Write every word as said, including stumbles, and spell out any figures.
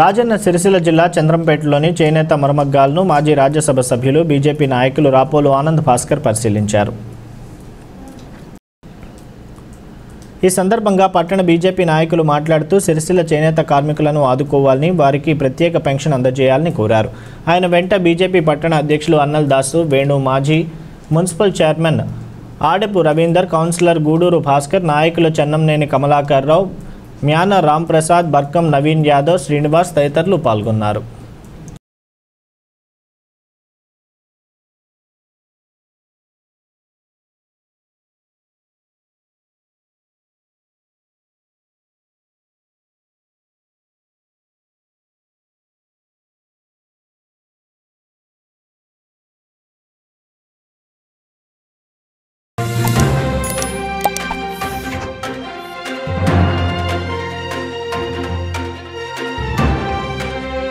రాజన్న సిరిసిల్ల జిల్లా చంద్రంపేటలోని చేనేత మరమగ్గాలను మాజీ రాజ్యసభ సభ్యులు బీజేపీ నాయకులు రాపోలు ఆనంద్ భాస్కర్ పరిశీలించారు। ఈ సందర్భంగా పట్టణ బీజేపీ నాయకులు మాట్లాడుతూ సిరిసిల్ల చేనేత కార్మికులను ఆదుకోవాలని వారికి ప్రత్యేక పెన్షన్ అందజేయాలని కోరారు। ఆయన వెంట బీజేపీ పట్టణ అధ్యక్షులు అన్నల్ దాసు వేణు మాజీ municipal chairman Adapu Ravinder councillor Guduru Bhaskar నాయకులు చెన్నమనేని కమలాకర్రావ్ म्याना राम प्रसाद बर्कम नवीन यादव श्रीनिवास तदितरुलु पाल्गोन्नारु।